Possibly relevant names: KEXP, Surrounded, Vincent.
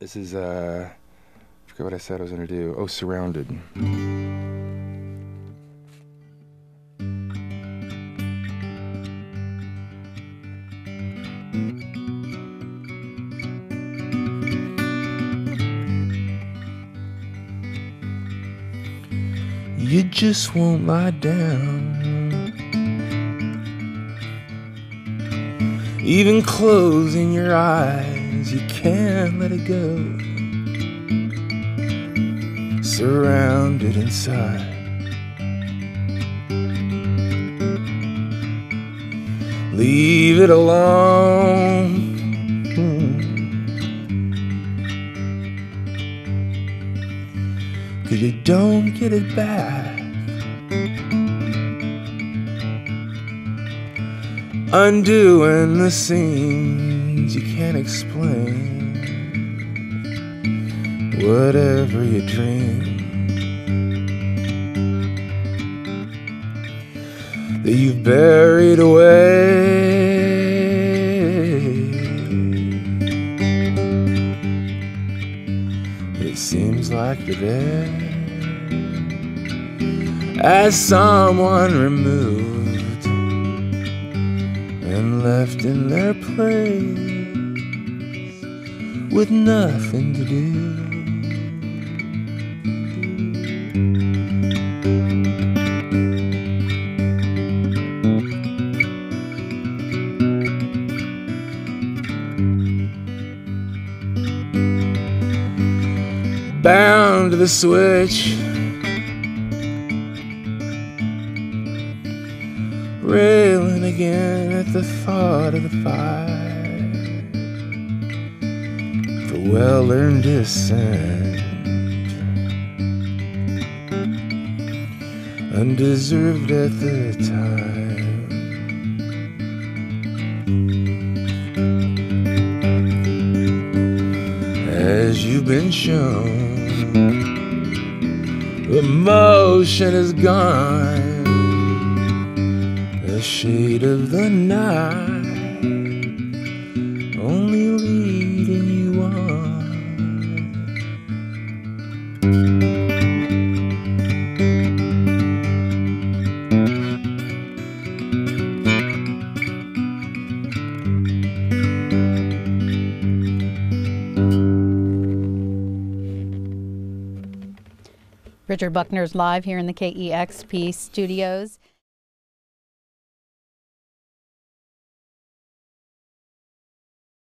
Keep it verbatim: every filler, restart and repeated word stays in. This is, uh, I forgot what I said I was going to do. Oh, Surrounded. You just won't lie down. Even closing your eyes, you can't let it go. Surrounded inside, leave it alone. Cause you don't get it back. Undoing the scenes you can't explain. Whatever you dream that you've buried away. Seems like you're there, as someone removed and left in their place with nothing to do. Bound to the switch, railing again at the thought of the fire, for well-earned dissent, undeserved at the time. As you've been shown, the motion is gone. The shade of the night only leading you on. Richard Buckner's live here in the K E X P studios.